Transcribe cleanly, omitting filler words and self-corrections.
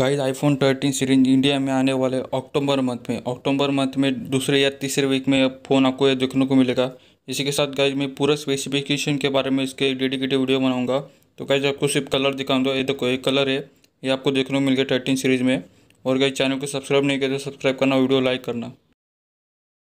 Guys iPhone 13 series India में आने वाले अक्टूबर मंथ में दूसरे या तीसरे वीक में फ़ोन आपको यह देखने को मिलेगा। इसी के साथ गाइस मैं पूरा स्पेसिफिकेशन के बारे में इसके डेडिकेटेड वीडियो बनाऊंगा। तो गाइस आपको सिर्फ कलर दिखाऊंगा, ये देखो ये कलर है, ये आपको देखने को मिल गया 13 सीरीज़ में। और गाइस चैनल को सब्सक्राइब नहीं किया तो सब्सक्राइब करना, वीडियो लाइक करना।